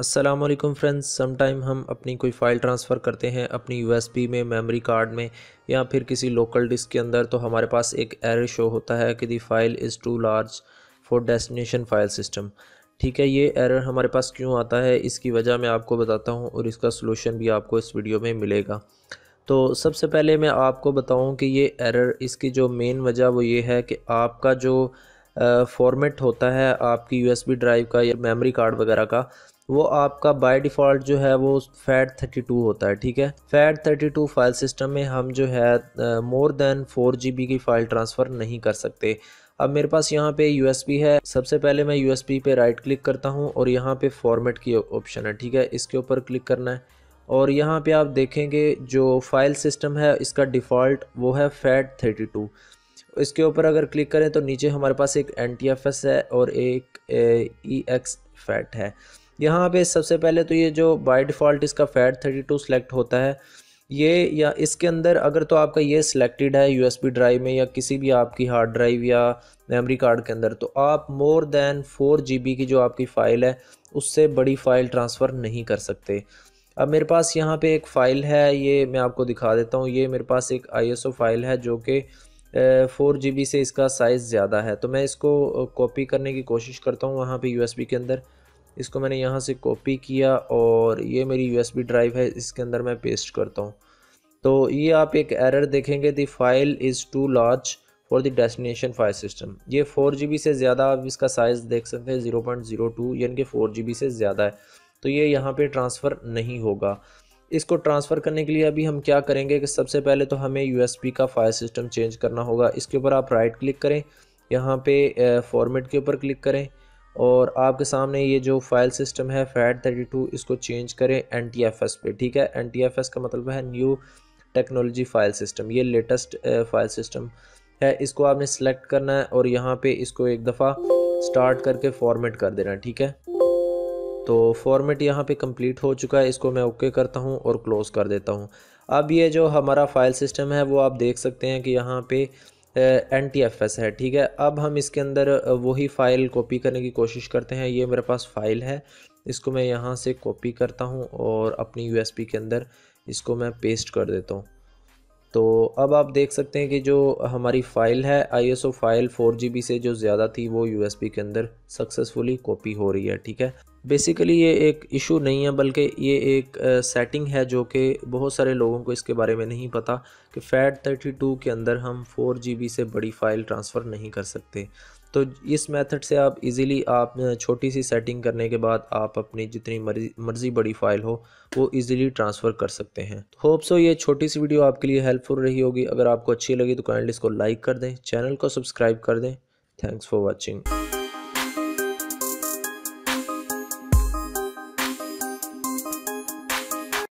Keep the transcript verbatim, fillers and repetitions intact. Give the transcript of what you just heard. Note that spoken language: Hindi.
अस्सलामुअलैकुम फ्रेंड्स। समटाइम हम अपनी कोई फ़ाइल ट्रांसफ़र करते हैं अपनी यूएसबी में, मेमोरी कार्ड में या फिर किसी लोकल डिस्क के अंदर, तो हमारे पास एक एरर शो होता है कि the file is too large for destination file system. ठीक है, ये एरर हमारे पास क्यों आता है, इसकी वजह मैं आपको बताता हूँ और इसका सलूशन भी आपको इस वीडियो में मिलेगा। तो सबसे पहले मैं आपको बताऊँ कि ये एरर, इसकी जो मेन वजह वो ये है कि आपका जो फॉर्मेट होता है आपकी यूएसबी ड्राइव का या मेमोरी कार्ड वगैरह का, वो आपका बाय डिफ़ॉल्ट जो है वो फैट थर्टी टू होता है। ठीक है, FAT thirty two file system में हम जो है more than four G B की फ़ाइल ट्रांसफ़र नहीं कर सकते। अब मेरे पास यहाँ पे यूएसबी है, सबसे पहले मैं यूएसबी पे राइट क्लिक करता हूँ और यहाँ पे फॉर्मेट की ऑप्शन है, ठीक है, इसके ऊपर क्लिक करना है और यहाँ पे आप देखेंगे जो फ़ाइल सिस्टम है इसका डिफ़ॉल्ट वो है फैट थर्टी टू। इसके ऊपर अगर क्लिक करें तो नीचे हमारे पास एक एन टी एफ एस है और एक ई एक्स फैट है। यहाँ पे सबसे पहले तो ये जो बाय डिफ़ॉल्ट इसका फैट थर्टी टू सिलेक्ट होता है, ये या इसके अंदर अगर तो आपका ये सिलेक्टेड है यूएसबी ड्राइव में या किसी भी आपकी हार्ड ड्राइव या मेमोरी कार्ड के अंदर, तो आप more than four G B की जो आपकी फ़ाइल है उससे बड़ी फ़ाइल ट्रांसफ़र नहीं कर सकते। अब मेरे पास यहाँ पे एक फ़ाइल है, ये मैं आपको दिखा देता हूँ, ये मेरे पास एक आई एस ओ फाइल है जो कि फोर जी बी से इसका साइज़ ज़्यादा है, तो मैं इसको कॉपी करने की कोशिश करता हूँ वहाँ पर यूएसबी के अंदर। इसको मैंने यहाँ से कॉपी किया और ये मेरी यूएसबी ड्राइव है, इसके अंदर मैं पेस्ट करता हूँ। तो ये आप एक एरर देखेंगे, the file is too large for the destination file system. ये फोर जी बी से ज़्यादा, आप इसका साइज़ देख सकते हैं ज़ीरो पॉइंट ज़ीरो टू, यानी कि फोर जी बी से ज़्यादा है, तो ये यहाँ पे ट्रांसफ़र नहीं होगा। इसको ट्रांसफ़र करने के लिए अभी हम क्या करेंगे कि सबसे पहले तो हमें यूएसबी का फाइल सिस्टम चेंज करना होगा। इसके ऊपर आप राइट क्लिक करें, यहाँ पे फॉर्मेट के ऊपर क्लिक करें और आपके सामने ये जो फाइल सिस्टम है फैट थर्टी टू, इसको चेंज करें एन टी एफ एस पे। ठीक है, एन टी एफ एस का मतलब है न्यू टेक्नोलॉजी फाइल सिस्टम, ये लेटेस्ट फाइल सिस्टम है। इसको आपने सेलेक्ट करना है और यहाँ पे इसको एक दफ़ा स्टार्ट करके फॉर्मेट कर देना है। ठीक है, तो फॉर्मेट यहाँ पे कंप्लीट हो चुका है, इसको मैं ओके करता हूँ और क्लोज़ कर देता हूँ। अब ये जो हमारा फाइल सिस्टम है वो आप देख सकते हैं कि यहाँ पे एन टी एफ एस है। ठीक है, अब हम इसके अंदर वही फ़ाइल कॉपी करने की कोशिश करते हैं। ये मेरे पास फ़ाइल है, इसको मैं यहाँ से कॉपी करता हूँ और अपनी यूएसबी के अंदर इसको मैं पेस्ट कर देता हूँ। तो अब आप देख सकते हैं कि जो हमारी फ़ाइल है I S O file four G B से जो ज़्यादा थी वो यूएसबी के अंदर सक्सेसफुली कॉपी हो रही है। ठीक है, बेसिकली ये एक इशू नहीं है बल्कि ये एक सेटिंग है जो कि बहुत सारे लोगों को इसके बारे में नहीं पता कि फैट थर्टी टू के अंदर हम फोर जी बी से बड़ी फ़ाइल ट्रांसफ़र नहीं कर सकते। तो इस मेथड से आप इजीली, आप छोटी सी सेटिंग करने के बाद आप अपनी जितनी मर्जी मर्ज़ी बड़ी फ़ाइल हो वो इजीली ट्रांसफ़र कर सकते हैं। होप सो ये छोटी सी वीडियो आपके लिए हेल्पफुल रही होगी। अगर आपको अच्छी लगी तो काइंडली इसको लाइक कर दें, चैनल को सब्सक्राइब कर दें। Thanks for watching.